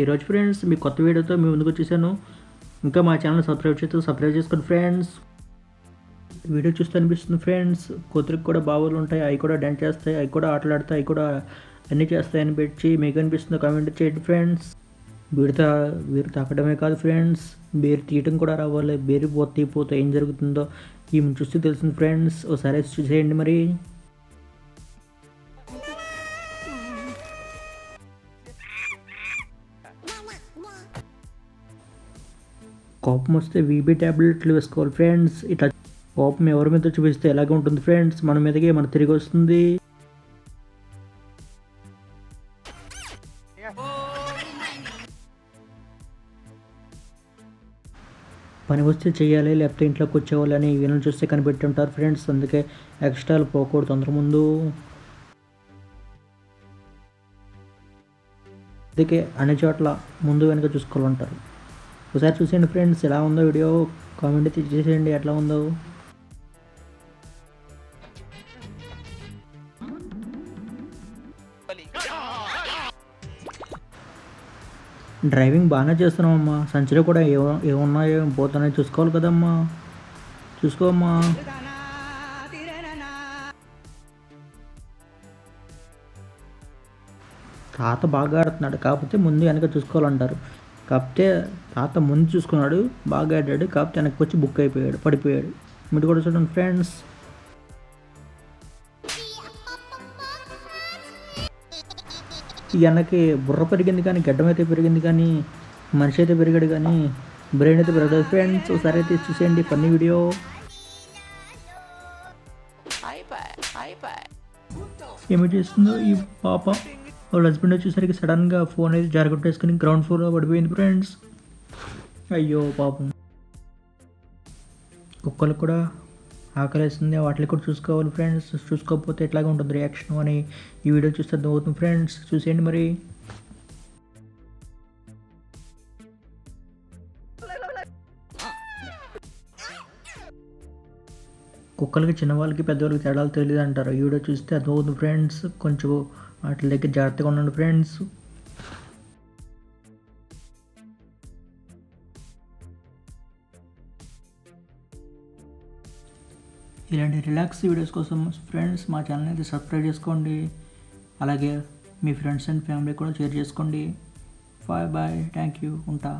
ఈరోజు ఫ్రెండ్స్ మీ కొత్త వీడియోతో మీ ముందుకు వచ్చేసాను. ఇంకా మా ఛానల్ సబ్స్క్రైబ్ చేస్తే సబ్స్క్రైబ్ చేసుకోండి ఫ్రెండ్స్. వీడియో చూస్తే అనిపిస్తుంది ఫ్రెండ్స్, కొత్తకి కూడా బావులు ఉంటాయి, అవి కూడా డ్యాన్స్ చేస్తాయి, అవి కూడా ఆటలాడతాయి, అవి కూడా అన్నీ చేస్తాయి అని పెట్టి మీకు అనిపిస్తుంది కామెంట్ చేయండి ఫ్రెండ్స్. బీరు తాకడమే కాదు ఫ్రెండ్స్, బీరు తీయటం కూడా రావాలి. బీరు తీపోతే ఏం జరుగుతుందో ఈమె చూస్తే తెలిసింది ఫ్రెండ్స్. ఒకసారి చూసేయండి మరి. కోపం వస్తే వీబీ ట్యాబ్లెట్లు వేసుకోవాలి ఫ్రెండ్స్. ఇట్లా కోపం ఎవరి మీద చూపిస్తే ఎలాగే ఉంటుంది ఫ్రెండ్స్, మన మీదకి మన తిరిగి వస్తుంది. పని వస్తే చేయాలి, లేకపోతే ఇంట్లోకి వచ్చేవాళ్ళని వీళ్ళని చూస్తే కనిపెట్టి ఉంటారు ఫ్రెండ్స్. అందుకే ఎక్స్ట్రాలు పోకూడదు తొందర ముందు. అందుకే అన్ని చోట్ల ముందు వెనక చూసుకోవాలంటారు. ఒకసారి చూసేయండి ఫ్రెండ్స్, ఎలా ఉందో వీడియో కామెంట్ అయితే చేసేయండి ఎట్లా ఉందో. డ్రైవింగ్ బాగానే చేస్తున్నామమ్మా, సంచిలో కూడా ఏమున్నాయో పోతున్నాయో చూసుకోవాలి కదమ్మా, చూసుకోమ్మా. తాత బాగా ఆడుతున్నాడు, కాకపోతే ముందు వెనక చూసుకోవాలంటారు. కాకపోతే తాత ముందు చూసుకున్నాడు, బాగా ఆడాడు, కాకపోతే వెనక్కి వచ్చి బుక్ అయిపోయాడు, పడిపోయాడు. మీరు కూడా చూడండి ఫ్రెండ్స్. వెనక్కి బుర్ర పెరిగింది కానీ, గడ్డం అయితే పెరిగింది కానీ, మనిషి అయితే పెరిగాడు కానీ బ్రెయిన్ అయితే పెరగదు ఫ్రెండ్స్. ఒకసారి అయితే చూసేయండి ఫన్నీ వీడియో. ఏమి చేస్తుందో ఈ పాప. వాళ్ళ హస్బెండ్ వచ్చేసరికి సడన్గా ఫోన్ అయితే జాగ్రత్త వేసుకుని గ్రౌండ్ ఫ్లోర్లో పడిపోయింది ఫ్రెండ్స్. అయ్యో పాపం. కుక్కలు కూడా ఆకలేస్తుంది, వాటిని కూడా చూసుకోవాలి ఫ్రెండ్స్. చూసుకోకపోతే ఎట్లాగే ఉంటుంది రియాక్షన్ అని ఈ వీడియో చూస్తే అర్థమవుతుంది ఫ్రెండ్స్. చూసేయండి మరి. కుక్కలకి చిన్నవాళ్ళకి పెద్దవాళ్ళకి తేడాలు తెలియదు అంటారు, ఈ వీడియో చూస్తే అర్థమవుతుంది ఫ్రెండ్స్. కొంచెం వాటి దగ్గర జాగ్రత్తగా ఉండండి ఫ్రెండ్స్. ఇలాంటి రిలాక్స్ వీడియోస్ కోసం ఫ్రెండ్స్ మా ఛానల్ అయితే సబ్స్క్రైబ్ చేసుకోండి. అలాగే మీ ఫ్రెండ్స్ అండ్ ఫ్యామిలీ కూడా షేర్ చేసుకోండి. బాయ్ బాయ్, థ్యాంక్ యూ, ఉంటా.